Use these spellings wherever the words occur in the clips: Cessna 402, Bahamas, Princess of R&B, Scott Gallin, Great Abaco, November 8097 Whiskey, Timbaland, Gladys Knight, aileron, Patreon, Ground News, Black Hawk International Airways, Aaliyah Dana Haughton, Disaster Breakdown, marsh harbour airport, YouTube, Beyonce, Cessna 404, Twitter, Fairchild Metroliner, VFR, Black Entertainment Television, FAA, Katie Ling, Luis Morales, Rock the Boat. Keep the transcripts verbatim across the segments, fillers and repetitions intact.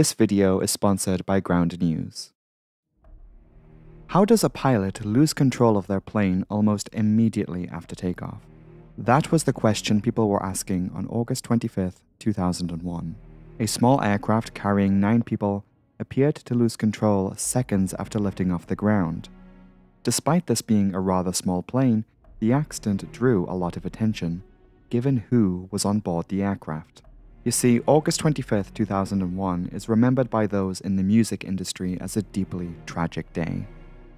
This video is sponsored by Ground News. How does a pilot lose control of their plane almost immediately after takeoff? That was the question people were asking on August twenty-fifth, two thousand one. A small aircraft carrying nine people appeared to lose control seconds after lifting off the ground. Despite this being a rather small plane, the accident drew a lot of attention, given who was on board the aircraft. You see, August twenty-fifth, two thousand one is remembered by those in the music industry as a deeply tragic day.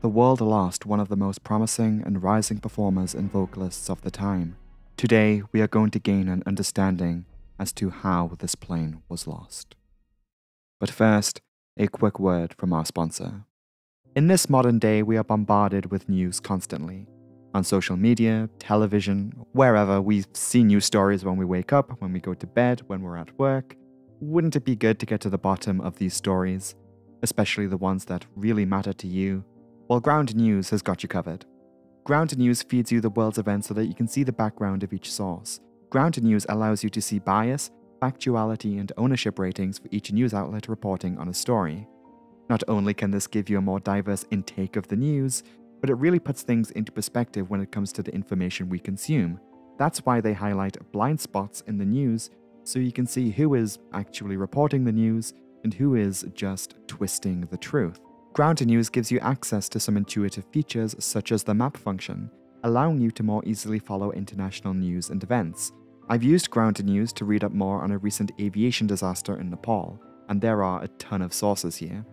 The world lost one of the most promising and rising performers and vocalists of the time. Today, we are going to gain an understanding as to how this plane was lost. But first, a quick word from our sponsor. In this modern day, we are bombarded with news constantly. On social media, television, wherever, we see news stories when we wake up, when we go to bed, when we're at work. Wouldn't it be good to get to the bottom of these stories, especially the ones that really matter to you? Well, Ground News has got you covered. Ground News feeds you the world's events so that you can see the background of each source. Ground News allows you to see bias, factuality, and ownership ratings for each news outlet reporting on a story. Not only can this give you a more diverse intake of the news, but it really puts things into perspective when it comes to the information we consume. That's why they highlight blind spots in the news, so you can see who is actually reporting the news and who is just twisting the truth. Ground News gives you access to some intuitive features such as the map function, allowing you to more easily follow international news and events. I've used Ground News to read up more on a recent aviation disaster in Nepal, and there are a ton of sources here.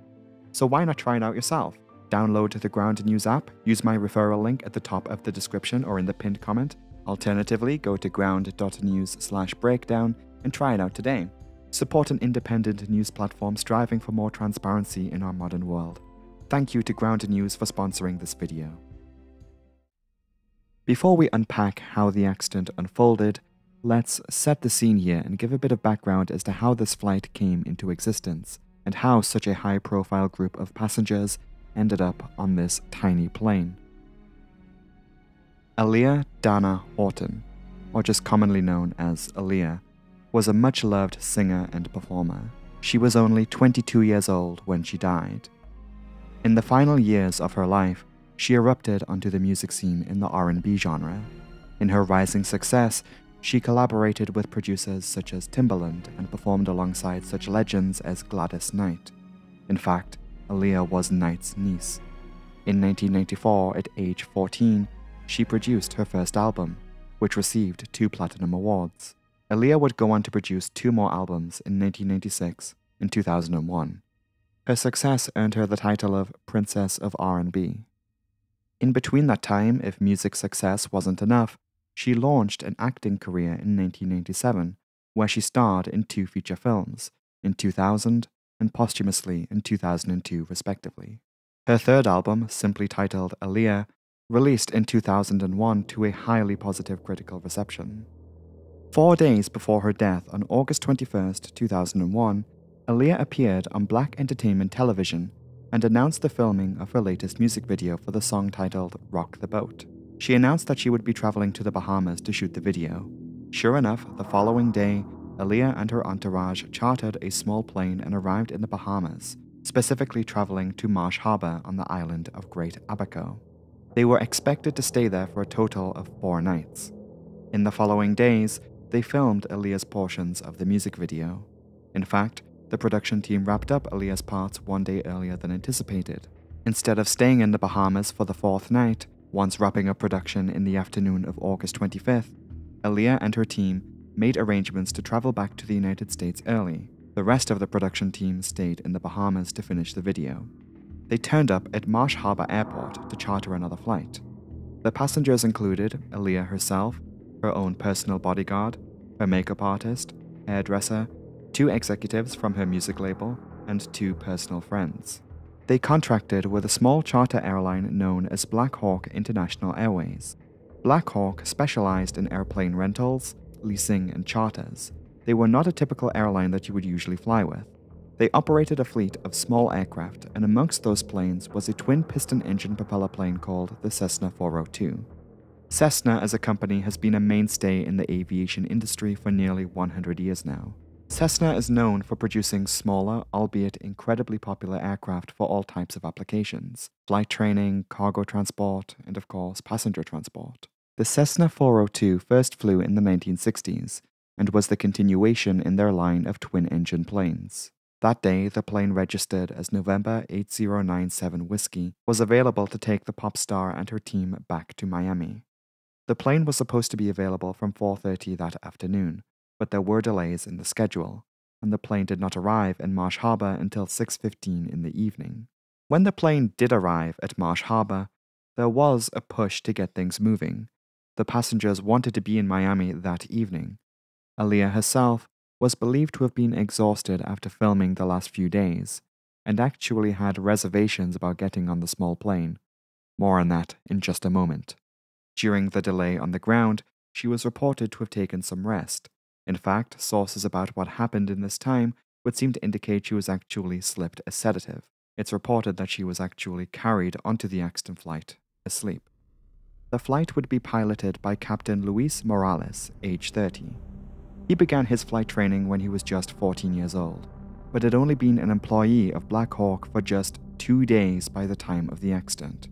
So why not try it out yourself? Download the Ground News app, use my referral link at the top of the description or in the pinned comment. Alternatively, go to ground.news slash breakdown and try it out today. Support an independent news platform striving for more transparency in our modern world. Thank you to Ground News for sponsoring this video. Before we unpack how the accident unfolded, let's set the scene here and give a bit of background as to how this flight came into existence and how such a high-profile group of passengers ended up on this tiny plane. Aaliyah Dana Haughton, or just commonly known as Aaliyah, was a much-loved singer and performer. She was only twenty-two years old when she died. In the final years of her life, she erupted onto the music scene in the R and B genre. In her rising success, she collaborated with producers such as Timbaland and performed alongside such legends as Gladys Knight. In fact, Aaliyah was Knight's niece. In nineteen ninety-four, at age fourteen, she produced her first album, which received two platinum awards. Aaliyah would go on to produce two more albums in nineteen ninety-six and two thousand one. Her success earned her the title of Princess of R and B. In between that time, if music success wasn't enough, she launched an acting career in nineteen ninety-seven, where she starred in two feature films, in two thousand and posthumously in two thousand two, respectively. Her third album, simply titled Aaliyah, released in two thousand one to a highly positive critical reception. Four days before her death on August twenty-first, two thousand one, Aaliyah appeared on Black Entertainment Television and announced the filming of her latest music video for the song titled Rock the Boat. She announced that she would be traveling to the Bahamas to shoot the video. Sure enough, the following day, Aaliyah and her entourage chartered a small plane and arrived in the Bahamas, specifically traveling to Marsh Harbor on the island of Great Abaco. They were expected to stay there for a total of four nights. In the following days, they filmed Aaliyah's portions of the music video. In fact, the production team wrapped up Aaliyah's parts one day earlier than anticipated. Instead of staying in the Bahamas for the fourth night, once wrapping up production in the afternoon of August twenty-fifth, Aaliyah and her team made arrangements to travel back to the United States early. The rest of the production team stayed in the Bahamas to finish the video. They turned up at Marsh Harbor Airport to charter another flight. The passengers included Aaliyah herself, her own personal bodyguard, her makeup artist, hairdresser, two executives from her music label, and two personal friends. They contracted with a small charter airline known as Black Hawk International Airways. Black Hawk specialized in airplane rentals, leasing, and charters. They were not a typical airline that you would usually fly with. They operated a fleet of small aircraft, and amongst those planes was a twin-piston engine propeller plane called the Cessna four oh two. Cessna as a company has been a mainstay in the aviation industry for nearly one hundred years now. Cessna is known for producing smaller, albeit incredibly popular aircraft for all types of applications: flight training, cargo transport, and of course, passenger transport. The Cessna four oh two first flew in the nineteen sixties and was the continuation in their line of twin-engine planes. That day, the plane registered as November eight zero nine seven Whiskey was available to take the pop star and her team back to Miami. The plane was supposed to be available from four thirty that afternoon, but there were delays in the schedule, and the plane did not arrive in Marsh Harbor until six fifteen in the evening. When the plane did arrive at Marsh Harbor, there was a push to get things moving. The passengers wanted to be in Miami that evening. Aaliyah herself was believed to have been exhausted after filming the last few days, and actually had reservations about getting on the small plane. More on that in just a moment. During the delay on the ground, she was reported to have taken some rest. In fact, sources about what happened in this time would seem to indicate she was actually slipped a sedative. It's reported that she was actually carried onto the accident flight, asleep. The flight would be piloted by Captain Luis Morales, age thirty. He began his flight training when he was just fourteen years old, but had only been an employee of Black Hawk for just two days by the time of the accident.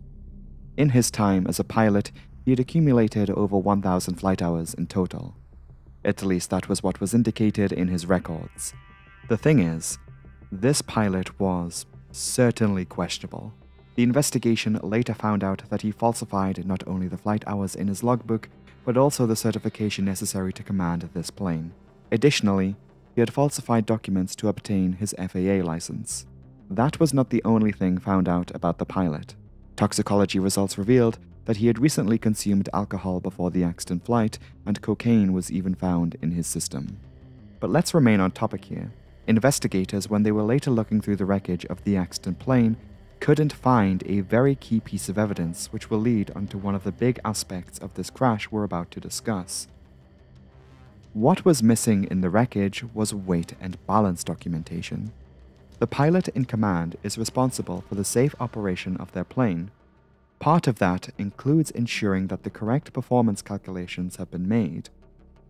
In his time as a pilot, he had accumulated over one thousand flight hours in total. At least that was what was indicated in his records. The thing is, this pilot was certainly questionable. The investigation later found out that he falsified not only the flight hours in his logbook, but also the certification necessary to command this plane. Additionally, he had falsified documents to obtain his F A A license. That was not the only thing found out about the pilot. Toxicology results revealed that he had recently consumed alcohol before the accident flight, and cocaine was even found in his system. But let's remain on topic here. Investigators, when they were later looking through the wreckage of the accident plane, couldn't find a very key piece of evidence which will lead onto one of the big aspects of this crash we're about to discuss. What was missing in the wreckage was weight and balance documentation. The pilot in command is responsible for the safe operation of their plane. Part of that includes ensuring that the correct performance calculations have been made.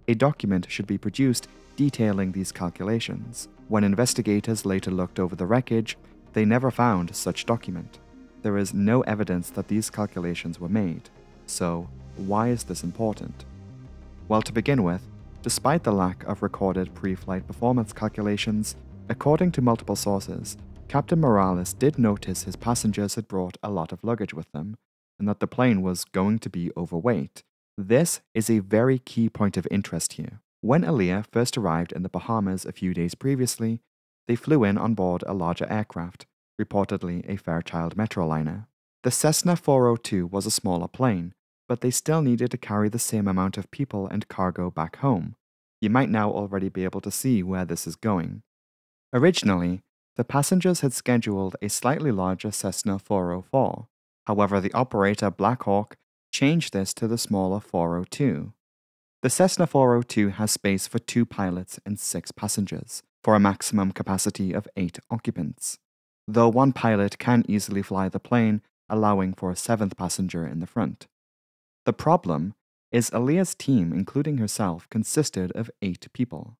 A document should be produced detailing these calculations. When investigators later looked over the wreckage, they never found such document. There is no evidence that these calculations were made. So, why is this important? Well, to begin with, despite the lack of recorded pre-flight performance calculations, according to multiple sources, Captain Morales did notice his passengers had brought a lot of luggage with them, and that the plane was going to be overweight. This is a very key point of interest here. When Aaliyah first arrived in the Bahamas a few days previously, they flew in on board a larger aircraft, reportedly a Fairchild Metroliner. The Cessna four oh two was a smaller plane, but they still needed to carry the same amount of people and cargo back home. You might now already be able to see where this is going. Originally, the passengers had scheduled a slightly larger Cessna four oh four. However, the operator, Black Hawk, changed this to the smaller four oh two. The Cessna four oh two has space for two pilots and six passengers, for a maximum capacity of eight occupants, though one pilot can easily fly the plane, allowing for a seventh passenger in the front. The problem is Aaliyah's team, including herself, consisted of eight people.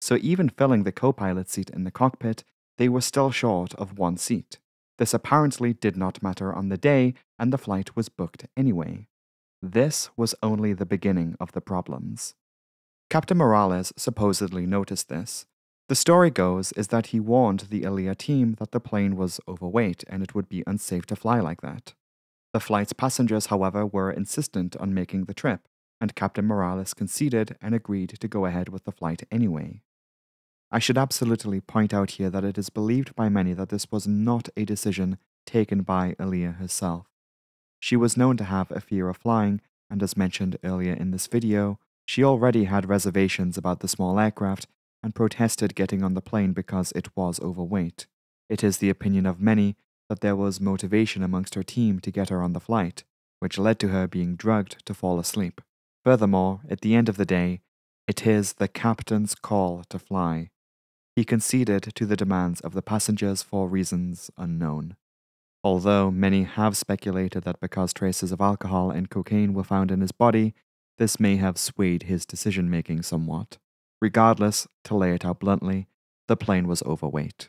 So even filling the co-pilot seat in the cockpit, they were still short of one seat. This apparently did not matter on the day, and the flight was booked anyway. This was only the beginning of the problems. Captain Morales supposedly noticed this. The story goes is that he warned the Aaliyah team that the plane was overweight and it would be unsafe to fly like that. The flight's passengers, however, were insistent on making the trip, and Captain Morales conceded and agreed to go ahead with the flight anyway. I should absolutely point out here that it is believed by many that this was not a decision taken by Aaliyah herself. She was known to have a fear of flying, and as mentioned earlier in this video, she already had reservations about the small aircraft and protested getting on the plane because it was overweight. It is the opinion of many that there was motivation amongst her team to get her on the flight, which led to her being drugged to fall asleep. Furthermore, at the end of the day, it is the captain's call to fly. He conceded to the demands of the passengers for reasons unknown. Although many have speculated that because traces of alcohol and cocaine were found in his body, this may have swayed his decision-making somewhat. Regardless, to lay it out bluntly, the plane was overweight.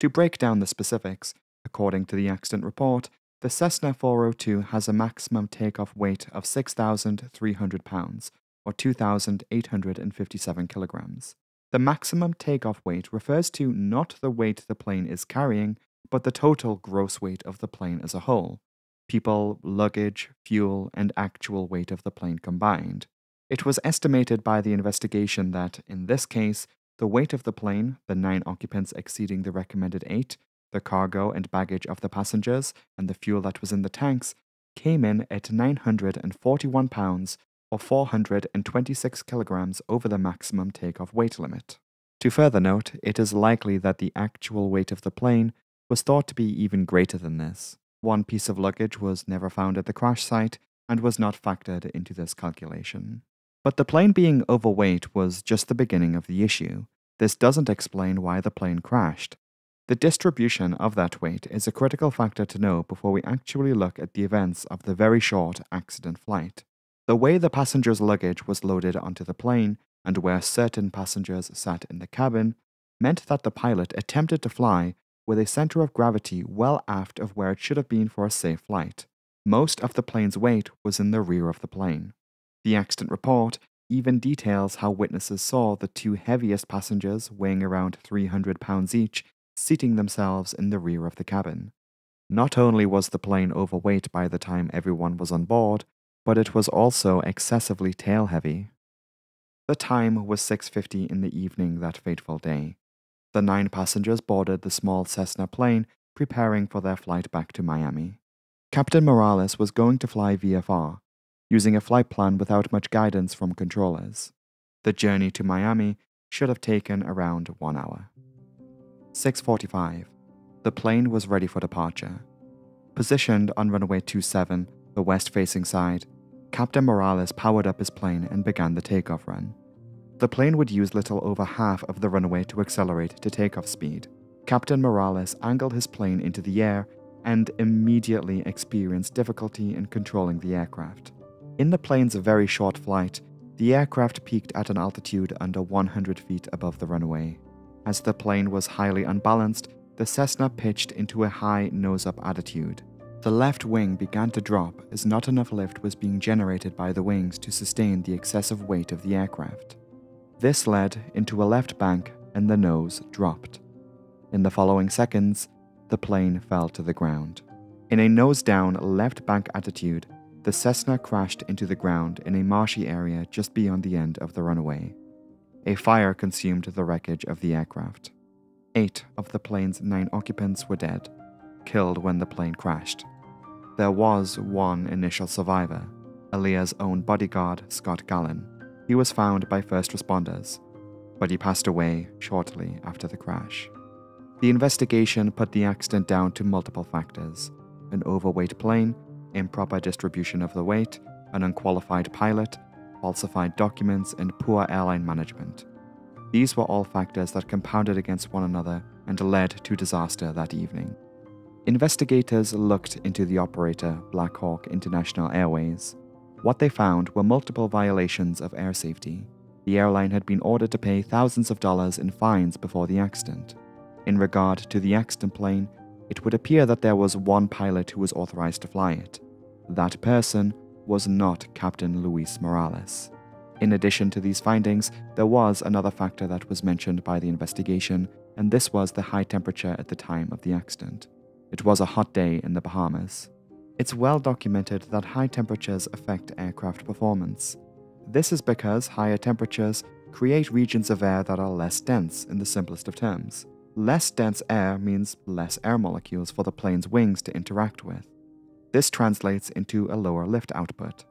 To break down the specifics, according to the accident report, the Cessna four oh two has a maximum takeoff weight of six thousand three hundred pounds, or two thousand eight hundred fifty-seven kilograms. The maximum takeoff weight refers to not the weight the plane is carrying, but the total gross weight of the plane as a whole. People, luggage, fuel, and actual weight of the plane combined. It was estimated by the investigation that, in this case, the weight of the plane, the nine occupants exceeding the recommended eight, the cargo and baggage of the passengers, and the fuel that was in the tanks, came in at nine hundred forty-one pounds or four hundred twenty-six kilograms over the maximum takeoff weight limit. To further note, it is likely that the actual weight of the plane was thought to be even greater than this. One piece of luggage was never found at the crash site and was not factored into this calculation. But the plane being overweight was just the beginning of the issue. This doesn't explain why the plane crashed. The distribution of that weight is a critical factor to know before we actually look at the events of the very short accident flight. The way the passengers' luggage was loaded onto the plane, and where certain passengers sat in the cabin, meant that the pilot attempted to fly with a center of gravity well aft of where it should have been for a safe flight. Most of the plane's weight was in the rear of the plane. The accident report even details how witnesses saw the two heaviest passengers, weighing around three hundred pounds each, seating themselves in the rear of the cabin. Not only was the plane overweight by the time everyone was on board, but it was also excessively tail-heavy. The time was six fifty in the evening that fateful day. The nine passengers boarded the small Cessna plane, preparing for their flight back to Miami. Captain Morales was going to fly V F R, using a flight plan without much guidance from controllers. The journey to Miami should have taken around one hour. six forty-five. The plane was ready for departure. Positioned on runway two seven, the west-facing side, Captain Morales powered up his plane and began the takeoff run. The plane would use little over half of the runway to accelerate to takeoff speed. Captain Morales angled his plane into the air and immediately experienced difficulty in controlling the aircraft. In the plane's very short flight, the aircraft peaked at an altitude under one hundred feet above the runway. As the plane was highly unbalanced, the Cessna pitched into a high nose-up attitude. The left wing began to drop as not enough lift was being generated by the wings to sustain the excessive weight of the aircraft. This led into a left bank and the nose dropped. In the following seconds, the plane fell to the ground. In a nose-down, left-bank attitude, the Cessna crashed into the ground in a marshy area just beyond the end of the runway. A fire consumed the wreckage of the aircraft. Eight of the plane's nine occupants were dead, killed when the plane crashed. There was one initial survivor, Aaliyah's own bodyguard, Scott Gallin. He was found by first responders, but he passed away shortly after the crash. The investigation put the accident down to multiple factors: an overweight plane, improper distribution of the weight, an unqualified pilot, falsified documents, and poor airline management. These were all factors that compounded against one another and led to disaster that evening. Investigators looked into the operator, Black Hawk International Airways. What they found were multiple violations of air safety. The airline had been ordered to pay thousands of dollars in fines before the accident. In regard to the accident plane, it would appear that there was one pilot who was authorized to fly it. That person was not Captain Luis Morales. In addition to these findings, there was another factor that was mentioned by the investigation, and this was the high temperature at the time of the accident. It was a hot day in the Bahamas. It's well documented that high temperatures affect aircraft performance. This is because higher temperatures create regions of air that are less dense in the simplest of terms. Less dense air means less air molecules for the plane's wings to interact with. This translates into a lower lift output.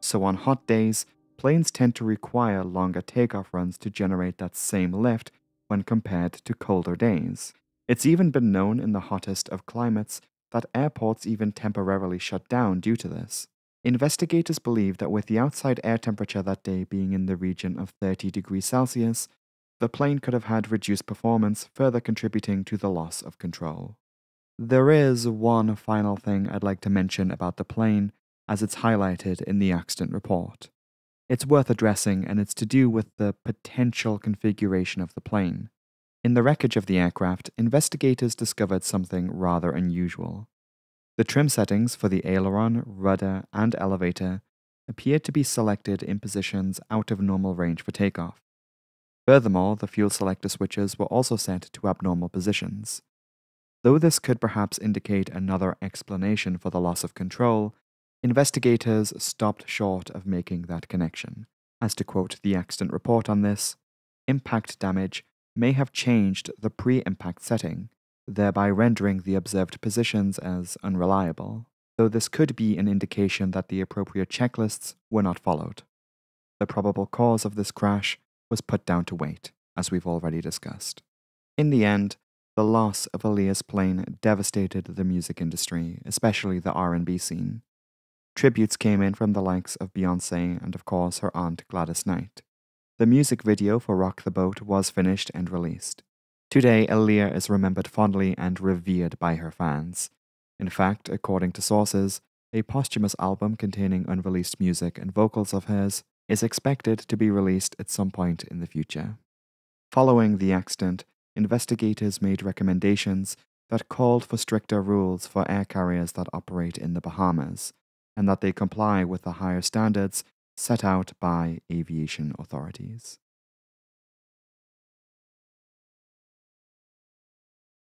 So on hot days, planes tend to require longer takeoff runs to generate that same lift when compared to colder days. It's even been known in the hottest of climates that airports even temporarily shut down due to this. Investigators believe that with the outside air temperature that day being in the region of thirty degrees Celsius, the plane could have had reduced performance, further contributing to the loss of control. There is one final thing I'd like to mention about the plane, as it's highlighted in the accident report. It's worth addressing, and it's to do with the potential configuration of the plane. In the wreckage of the aircraft, investigators discovered something rather unusual. The trim settings for the aileron, rudder, and elevator appeared to be selected in positions out of normal range for takeoff. Furthermore, the fuel selector switches were also set to abnormal positions. Though this could perhaps indicate another explanation for the loss of control, investigators stopped short of making that connection. As to quote the accident report on this, impact damage may have changed the pre-impact setting, thereby rendering the observed positions as unreliable, though this could be an indication that the appropriate checklists were not followed. The probable cause of this crash was put down to weight, as we've already discussed. In the end, the loss of Aaliyah's plane devastated the music industry, especially the R and B scene. Tributes came in from the likes of Beyonce and, of course, her aunt Gladys Knight. The music video for Rock the Boat was finished and released. Today, Aaliyah is remembered fondly and revered by her fans. In fact, according to sources, a posthumous album containing unreleased music and vocals of hers is expected to be released at some point in the future. Following the accident, investigators made recommendations that called for stricter rules for air carriers that operate in the Bahamas, and that they comply with the higher standards set out by aviation authorities.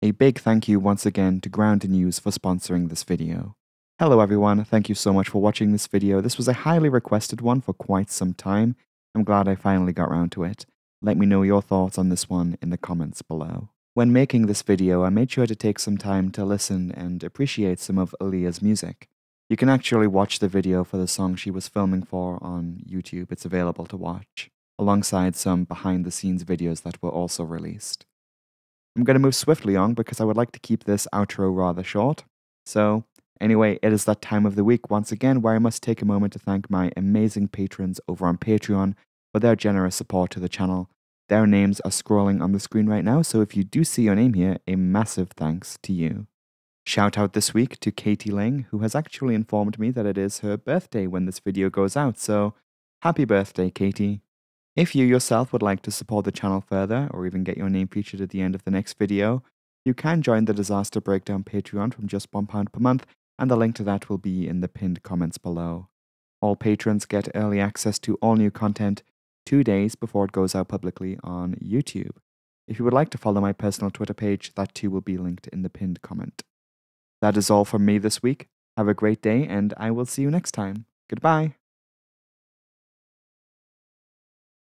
A big thank you once again to Ground News for sponsoring this video. Hello everyone, thank you so much for watching this video. This was a highly requested one for quite some time. I'm glad I finally got around to it. Let me know your thoughts on this one in the comments below. When making this video, I made sure to take some time to listen and appreciate some of Aaliyah's music. You can actually watch the video for the song she was filming for on YouTube. It's available to watch, alongside some behind-the-scenes videos that were also released. I'm going to move swiftly on because I would like to keep this outro rather short. So, anyway, it is that time of the week once again where I must take a moment to thank my amazing patrons over on Patreon for their generous support to the channel. Their names are scrolling on the screen right now, so if you do see your name here, a massive thanks to you. Shout out this week to Katie Ling, who has actually informed me that it is her birthday when this video goes out, so happy birthday, Katie. If you yourself would like to support the channel further, or even get your name featured at the end of the next video, you can join the Disaster Breakdown Patreon from just one pound per month, and the link to that will be in the pinned comments below. All patrons get early access to all new content two days before it goes out publicly on YouTube. If you would like to follow my personal Twitter page, that too will be linked in the pinned comment. That is all from me this week. Have a great day, and I will see you next time. Goodbye.